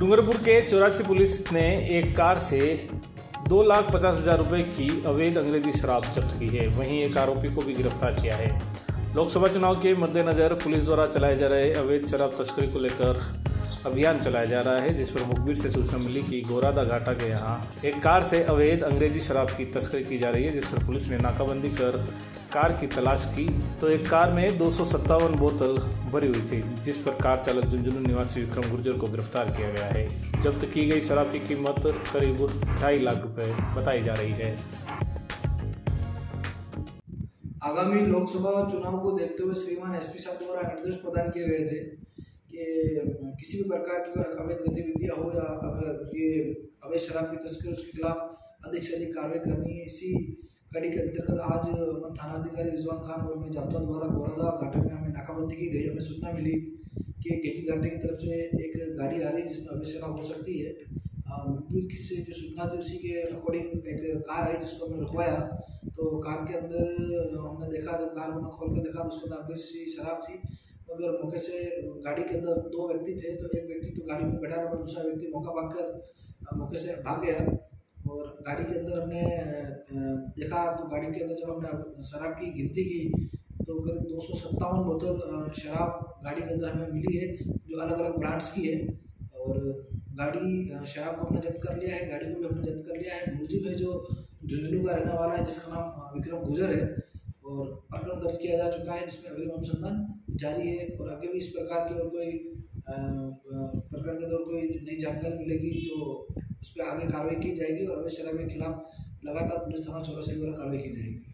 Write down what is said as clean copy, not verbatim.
डुंगरपुर के चौरासी पुलिस ने एक कार से 2,50,000 रुपये की अवैध अंग्रेजी शराब जब्त की है। वहीं एक आरोपी को भी गिरफ्तार किया है। लोकसभा चुनाव के मद्देनज़र पुलिस द्वारा चलाए जा रहे अवैध शराब तस्करी को लेकर अभियान चलाया जा रहा है, जिस पर मुखबिर से सूचना मिली कि गोरादा घाटा के यहाँ एक कार से अवैध अंग्रेजी शराब की तस्करी की जा रही है, जिस पर पुलिस ने नाकाबंदी कर कार की तलाश की तो एक कार में 257 बोतल भरी हुई थी, जिस पर कार चालक झुंझुनू निवासी विक्रम गुर्जर को गिरफ्तार किया गया है। जब्त की गई शराब की कीमत करीब 2.5 लाख रुपये बताई जा रही है। आगामी लोकसभा चुनाव को देखते हुए श्रीमान SP साहब द्वारा निर्देश प्रदान किए गए थे कि किसी भी प्रकार की अवैध गतिविधियाँ हो या ये अवैध शराब की तस्करी, उसके खिलाफ अधिक से अधिक कार्रवाई करनी है। इसी कड़ी के अंतर्गत आज थानाधिकारी रिजवान खान और मैं जाब्ता द्वारा गोरादा घाटा में हमें नाकाबंदी की गई। हमें सूचना मिली कि केटी घाटी की तरफ से एक गाड़ी आ रही है जिसमें अवैध शराब हो सकती है। किससे जो सूचना थी उसी के अकॉर्डिंग एक कार आई जिसको हमने रुकवाया, तो कार के अंदर हमने देखा, जब कार हमने खोल कर देखा तो उसके अंदर अवैध शराब थी, मगर मौके से गाड़ी के अंदर 2 व्यक्ति थे, तो एक व्यक्ति तो गाड़ी में बैठा रहा, दूसरा व्यक्ति मौका भागकर मौके से भाग गया। और गाड़ी के अंदर हमने देखा तो गाड़ी के अंदर जब हमने शराब की गिनती की तो करीब 257 बोतल शराब गाड़ी के अंदर हमें मिली है, जो अलग अलग ब्रांड्स की है। और गाड़ी शराब को हमने जब्त कर लिया है, गाड़ी को भी हमने जब्त कर लिया है। मुजिब है जो झुंझुनू का रहने वाला है, जिसका नाम विक्रम गुर्जर है, और प्रकरण दर्ज किया जा चुका है, जिसमें अग्रिम अनुसंधान जारी है। और आगे भी इस प्रकार के और कोई प्रकरण के दौर कोई नई जानकारी मिलेगी तो उस पर आगे कार्रवाई की जाएगी और अवैध शराब के खिलाफ लगातार पुलिस थाना चौरासी द्वारा कार्रवाई की जाएगी।